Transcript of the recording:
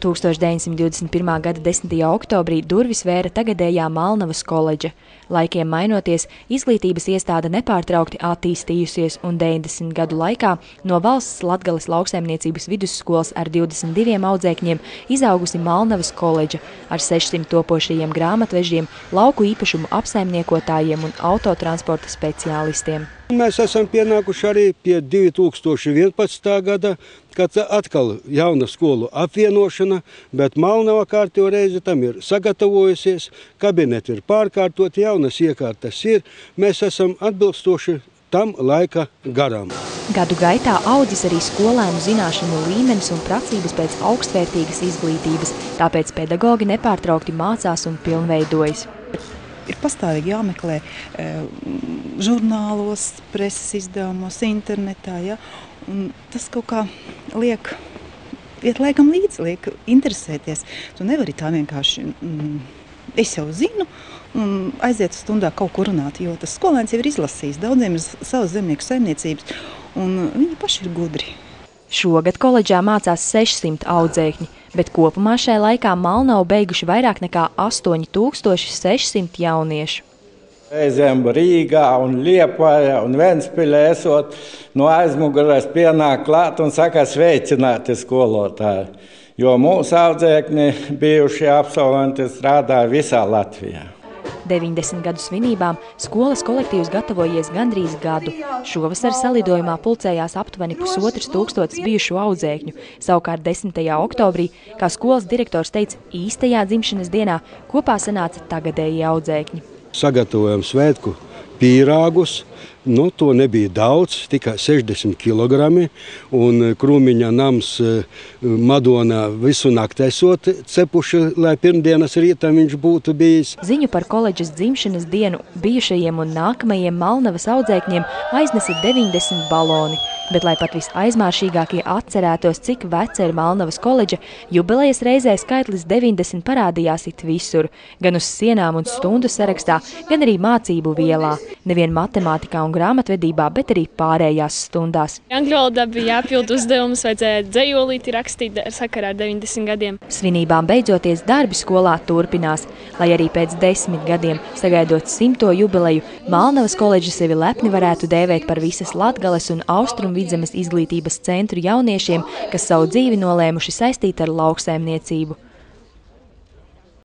1921. gada 10. oktobrī durvis vēra tagadējā Malnavas koledža. Laikiem mainoties, izglītības iestāde nepārtraukti attīstījusies un 90 gadu laikā no Valsts Latgales lauksaimniecības vidusskolas ar 22 audzēkņiem izaugusi Malnavas koledža ar 600 topošajiem grāmatvežiem, lauku īpašumu apsaimniekotājiem un autotransporta speciālistiem. Mēs esam pienākuši arī pie 2011. gada, kad atkal jauna skolu apvienošana, bet Malnava kārtējo reizi tam ir sagatavojusies, kabineti ir pārkārtoti, jaunas iekārtas ir, mēs esam atbilstoši tam laika garām. Gadu gaitā audzis arī skolēnu zināšanu līmenis un prasības pēc augstvērtīgas izglītības, tāpēc pedagogi nepārtraukti mācās un pilnveidojas. Ir pastāvīgi jāmeklē žurnālos, preses izdevumos, internetā, ja? Un tas kaut kā liek iet laikam līdz, liek interesēties. Tu nevari tā vienkārši, es jau zinu, un aiziet stundā kaut ko runāt, jo tas skolēns jau ir izlasījis, daudziem ir savas zemnieku saimniecības, un viņi paši ir gudri. Šogad koledžā mācās 600 audzēkņi, bet kopumā šajā laikā Malnavu beiguši vairāk nekā 8600 jauniešu. Reizēm Rīgā un Liepājā un Ventspilē esot, no aizmugurēs pienāk klāt un saka sveicināti skolotāji, jo mūsu audzēkņi bijušie absolventi strādāja visā Latvijā. 90 gadu svinībām skolas kolektīvs gatavojies gandrīz gadu. Šovasar salidojumā pulcējās aptuveni 1,5 tūkstotis bijušu audzēkņu. Savukārt 10. oktobrī, kā skolas direktors teica, īstajā dzimšanas dienā kopā sanāca tagadējie audzēkņi. Sagatavojam svētku pīrāgus, nu to nebija daudz, tikai 60 kilogrami, un Krūmiņa nams Madonā visu nakti esot cepuši, lai pirmdienas rītam viņš būtu bijis. Ziņu par koledžas dzimšanas dienu bijušajiem un nākamajiem Malnavas audzēkņiem aiznesa 90 baloni, bet lai pat visaizmāršīgākie atcerētos, cik veca ir Malnavas koledža, jubilejas reizē skaitlis 90 parādījās it visur, gan uz sienām un stundu sarakstā, gan arī mācību vielā, nevien matemātikā un grāmatvedībā, bet arī pārējās stundās. Angļu valodā bija jāpild uzdevumus, vajadzēja dzejolīti rakstīt sakarā ar 90 gadiem. Svinībām beidzoties, darbi skolā turpinās, lai arī pēc 10 gadiem, sagaidot 100. jubileju, Malnavas koledža sevi lepni varētu dēvēt par visas Latgales un Austrum vidzemes izglītības centru jauniešiem, kas savu dzīvi nolēmuši saistīt ar lauksaimniecību.